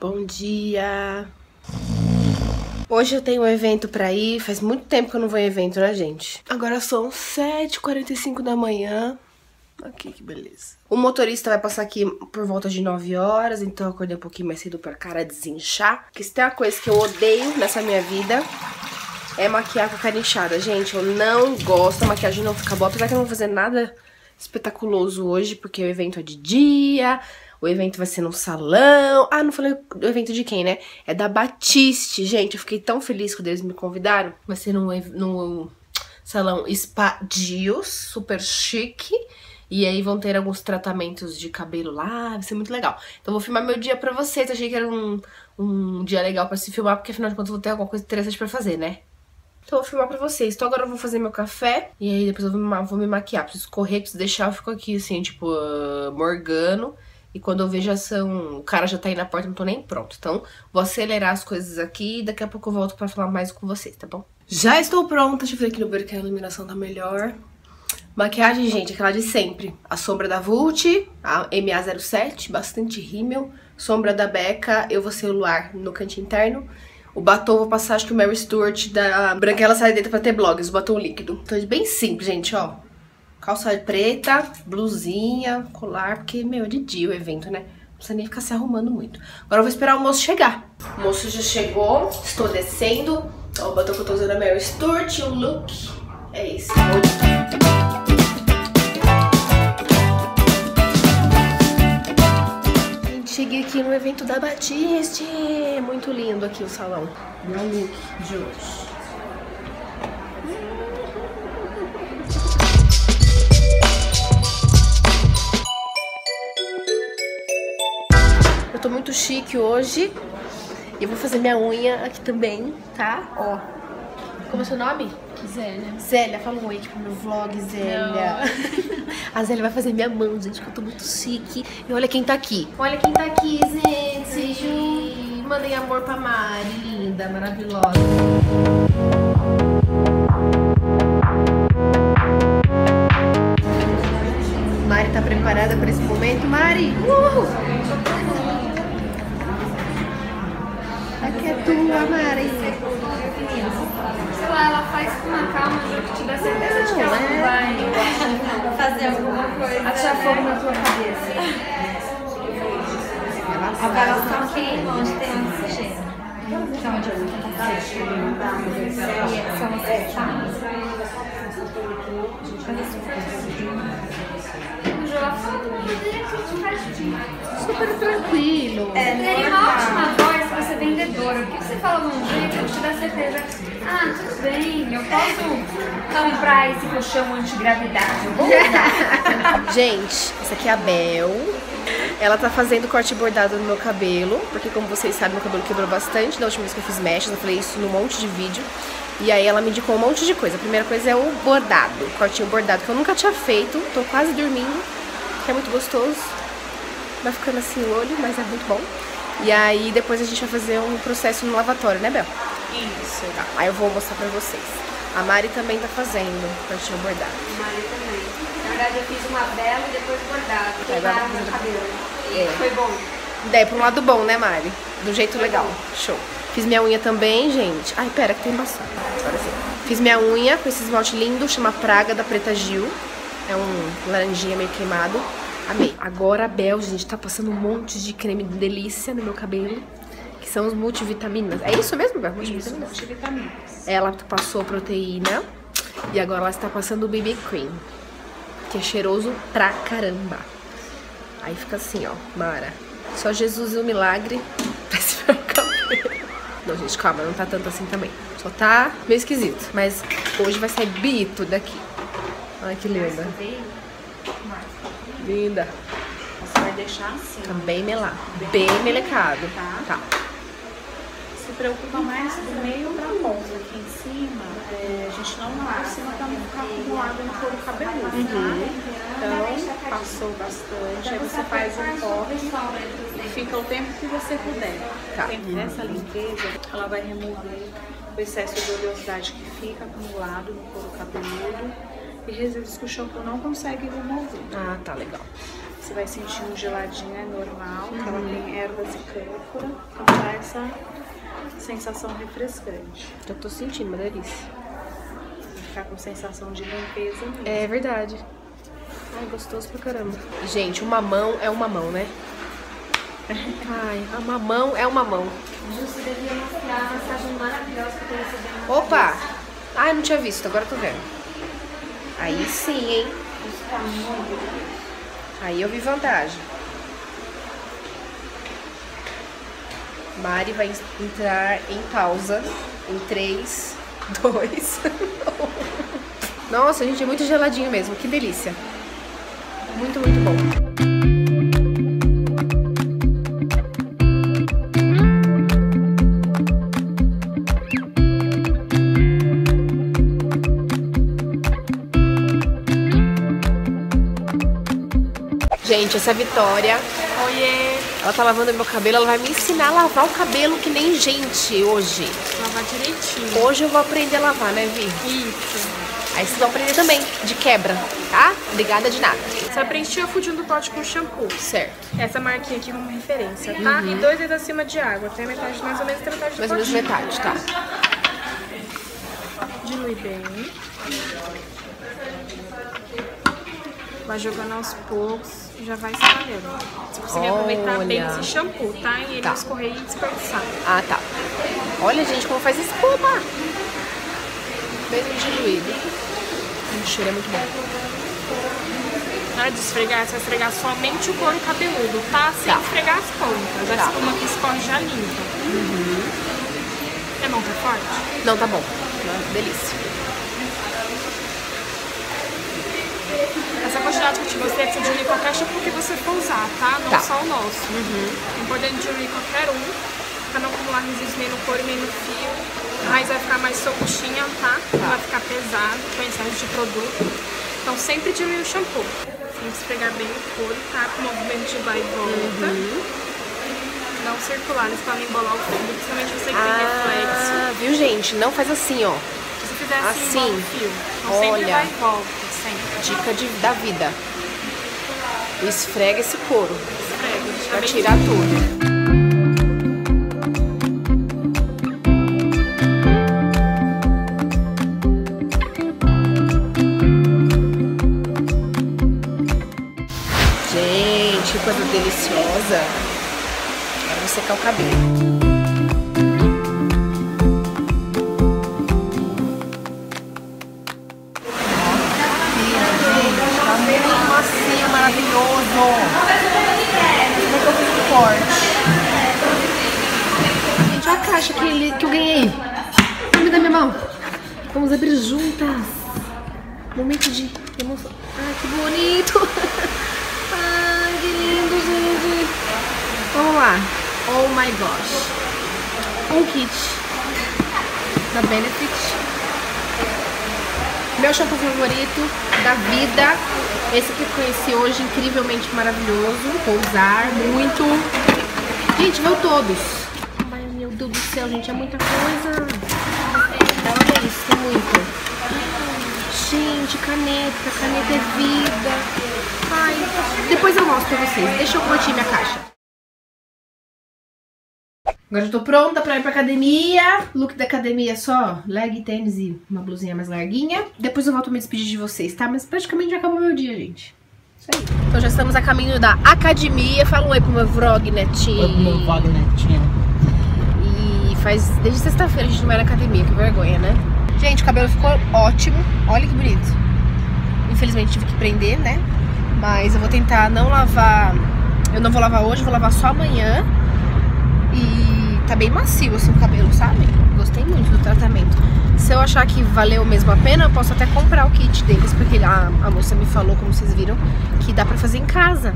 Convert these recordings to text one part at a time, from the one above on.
Bom dia! Hoje eu tenho um evento pra ir, faz muito tempo que eu não vou em evento, né, gente? Agora são 7h45 da manhã. Aqui, que beleza. O motorista vai passar aqui por volta de 9 horas, então eu acordei um pouquinho mais cedo pra cara desinchar. Porque se tem uma coisa que eu odeio nessa minha vida, é maquiar com a cara inchada. Gente, eu não gosto, a maquiagem não fica boa, apesar que eu não vou fazer nada espetaculoso hoje, porque o evento é de dia, o evento vai ser num salão. Ah, não falei do evento de quem, né? É da Batiste, gente. Eu fiquei tão feliz quando eles me convidaram. Vai ser num salão Spa Dios, super chique. E aí vão ter alguns tratamentos de cabelo lá, vai ser muito legal. Então vou filmar meu dia pra vocês. Achei que era um dia legal pra se filmar, porque afinal de contas eu vou ter alguma coisa interessante pra fazer, né? Então eu vou filmar pra vocês. Então agora eu vou fazer meu café e aí depois eu vou me maquiar. Preciso correr, preciso deixar, eu fico aqui assim, tipo, morgando. E quando eu vejo o cara já tá aí na porta, não tô nem pronto. Então vou acelerar as coisas aqui e daqui a pouco eu volto pra falar mais com vocês, tá bom? Já estou pronta, deixa eu ver aqui no banheiro que a iluminação tá melhor. Maquiagem, gente, aquela de sempre. A sombra da Vult, a MA07, bastante rímel. Sombra da Becca, eu vou ser o Luar no canto interno. O batom vou passar, acho que o Mary Stuart da Branquela sai dentro pra ter blogs, o batom líquido. Então é bem simples, gente, ó. Calça preta, blusinha, colar, porque, meu, é de dia o evento, né? Não precisa nem ficar se arrumando muito. Agora eu vou esperar o moço chegar. O moço já chegou, estou descendo. Ó, o batom que eu tô usando é Mary Stuart, o look é isso. Gente, cheguei aqui no evento da Batiste. Muito lindo aqui o salão. Meu look de hoje. Eu tô muito chique hoje. E vou fazer minha unha aqui também, tá? Ó. Como é seu nome? Zélia. Zélia, fala um oi aqui pro meu vlog, Zélia. A Zélia vai fazer minha mão, gente, que eu tô muito chique. E olha quem tá aqui. Olha quem tá aqui, gente. Ai. Mandei amor pra Mari, linda, maravilhosa. Mari tá preparada pra esse momento? Mari! Aqui é tua, Mari. Sei lá, ela faz com uma calma já que te dá certeza de que ela não vai fazer alguma coisa. Achar fogo na tua cabeça. Agora elas estão aqui onde tem um sujeito. Que é onde eu vou tentar ser. São os retalhos. Super tranquilo. Tem uma ótima voz pra ser vendedora. Por que você fala um jeito que te dá certeza? Ah, tudo bem, eu posso comprar esse colchão antigravidade. Eu vou usar. Gente, essa aqui é a Bel. Ela tá fazendo corte bordado no meu cabelo, porque como vocês sabem, meu cabelo quebrou bastante da última vez que eu fiz mechas. Eu falei isso num monte de vídeo. E aí ela me indicou um monte de coisa. A primeira coisa é o bordado, o cortinho bordado, que eu nunca tinha feito. Tô quase dormindo, que é muito gostoso. Vai ficando assim o olho, mas é muito bom. E aí depois a gente vai fazer um processo no lavatório, né, Bel? Isso. Tá, aí eu vou mostrar pra vocês. A Mari também tá fazendo cortinho bordado. A Mari também. Na verdade eu fiz uma bela e depois bordado. Pegaram no cabelo. É. Foi bom. Daí pra um lado bom, né, Mari? Do jeito foi legal. Bom. Show. Fiz minha unha também, gente. Ai, pera, que tem bastante. Agora sim. Fiz minha unha com esse esmalte lindo, chama Praga da Preta Gil. É um laranjinha meio queimado. Amei. Agora a Bel, gente, tá passando um monte de creme de delícia no meu cabelo, que são os multivitaminas. É isso mesmo, Bel? Multivitaminas. Isso, multivitaminas. Ela passou proteína e agora ela está passando o BB Cream, que é cheiroso pra caramba. Aí fica assim, ó, Mara. Só Jesus e o milagre pra esse meu cabelo. Não, gente, calma, não tá tanto assim também. Só tá meio esquisito. Mas hoje vai sair bito daqui. Olha que linda. Linda. Você vai deixar assim. Tá bem melado. Bem melecado. Tá. Se preocupa mais do meio pra ponta. Aqui em cima, a gente não vai por cima pra não ficar acumulado no couro cabeludo. Então, passou bastante. Aí você faz um corte. Fica o tempo que você puder. Tá. Essa limpeza, ela vai remover o excesso de oleosidade que fica acumulado no couro cabeludo e resíduos que o shampoo não consegue remover. Ah, tá legal. Você vai sentir um geladinho normal, que ela tem ervas e cânfora, então dá essa sensação refrescante. Eu tô sentindo, uma delícia. Vai ficar com sensação de limpeza mesmo. É verdade. Ai, gostoso pra caramba. Gente, o mamão é o mamão, né? Ai, a mamão é o mamão. Justo, eu devia mostrar a massagem maravilhosa que eu tô recebendo. Opa! Ai, não tinha visto, agora eu tô vendo. Aí sim, hein? Isso tá muito. Aí eu vi vantagem. Mari vai entrar em pausa em 3, 2, 1. Nossa, gente, é muito geladinho mesmo. Que delícia. Muito, muito bom. Gente, essa é a Vitória. Oiê. Ela tá lavando meu cabelo, ela vai me ensinar a lavar o cabelo que nem gente hoje. Lavar direitinho. Hoje eu vou aprender a lavar, né, Vi? Isso. Aí vocês vão aprender também, de quebra, tá? Obrigada de nada. Só preencher o fundinho do pote com shampoo. Certo. Essa marquinha aqui como referência, tá? E 2 litros acima de água, até metade, mais ou menos até metade do potinho. Mais ou menos metade, tá? Dilui bem. Vai jogando aos poucos, já vai espalhando. Você conseguir aproveitar bem esse shampoo, tá? E ele não escorrer e desperdiçar. Ah, tá. Olha, gente, como faz espuma! Mesmo diluído. O cheiro é muito bom. Na hora de esfregar, você vai esfregar somente o couro cabeludo, tá? Sem esfregar as pontas. A espuma que escorre já limpa. É bom, tá forte? Não, tá bom. Delícia. Essa quantidade que eu te mostrei é que você diluir qualquer shampoo que você for usar, tá? Não só o nosso. Importante diluir qualquer um, pra não acumular resíduos nem no couro nem no fio. A raiz vai ficar mais soltinha, tá? Não vai ficar pesado, com excesso de produto. Então sempre diluir o shampoo. Tem que esfregar bem o couro, tá? Com movimento de vai e volta. Não circular, eles podem embolar o fio, principalmente você que tem reflexo. Viu, gente? Não faz assim, ó. Se você fizer assim, embola o fio. Então sempre vai e volta. Dica da vida. Esfrega esse couro. Esfrega. Pra tirar tudo. Gente, coisa deliciosa. Agora vou secar o cabelo. Gente, olha a caixa que eu ganhei. Me dá minha mão. Vamos abrir juntas. Momento de emoção. Ai, que bonito. Ai, que lindo, gente. Vamos lá. Oh my gosh. Um kit da Benefit. Meu shampoo favorito da vida. Esse que eu conheci hoje, incrivelmente maravilhoso. Vou usar muito. Gente, veio todos. Ai, meu Deus do céu, gente, é muita coisa. Olha isso, tem muito. Gente, caneta, caneta é vida. Ai, depois eu mostro pra vocês. Deixa eu curtir minha caixa. Agora eu tô pronta pra ir pra academia. Look da academia é só leg, tênis e uma blusinha mais larguinha. Depois eu volto a me despedir de vocês, tá? Mas praticamente já acabou meu dia, gente. Isso aí. Então já estamos a caminho da academia. Fala um oi pro meu vlog, netinho. Oi pro meu vlog, netinho. E faz desde sexta-feira a gente não vai na academia, que vergonha, né? Gente, o cabelo ficou ótimo. Olha que bonito. Infelizmente tive que prender, né? Mas eu vou tentar não lavar. Eu não vou lavar hoje, vou lavar só amanhã. E tá bem macio assim o cabelo, sabe? Gostei muito do tratamento. Se eu achar que valeu mesmo a pena, eu posso até comprar o kit deles, porque a moça me falou, como vocês viram, que dá pra fazer em casa.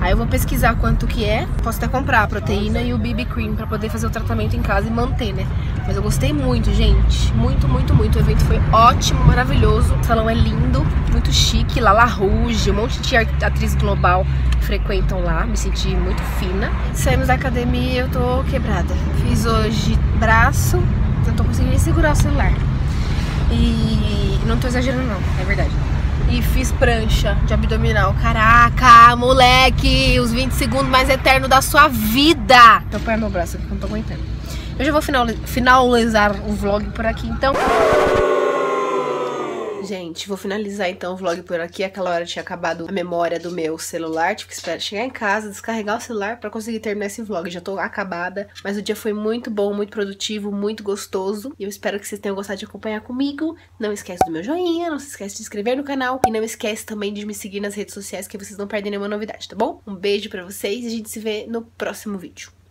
Aí eu vou pesquisar quanto que é, posso até comprar a proteína e o BB Cream pra poder fazer o tratamento em casa e manter, né? Mas eu gostei muito, gente. Muito, muito, muito. O evento foi ótimo, maravilhoso. O salão é lindo, muito chique. Lá La Rouge, um monte de atriz global frequentam lá. Me senti muito fina. Saímos da academia e eu tô quebrada. Fiz hoje braço, não tô conseguindo nem segurar o celular. E não tô exagerando não, é verdade. e fiz prancha de abdominal. Caraca, moleque, os 20 segundos mais eternos da sua vida. Então põe meu braço aqui que eu não tô aguentando. Eu já vou finalizar o vlog por aqui, então. Gente, vou finalizar então o vlog por aqui. Aquela hora tinha acabado a memória do meu celular. Tive que esperar chegar em casa, descarregar o celular pra conseguir terminar esse vlog. Já tô acabada, mas o dia foi muito bom, muito produtivo, muito gostoso. E eu espero que vocês tenham gostado de acompanhar comigo. Não esquece do meu joinha, não se esquece de se inscrever no canal. E não esquece também de me seguir nas redes sociais, que vocês não perdem nenhuma novidade, tá bom? Um beijo pra vocês e a gente se vê no próximo vídeo.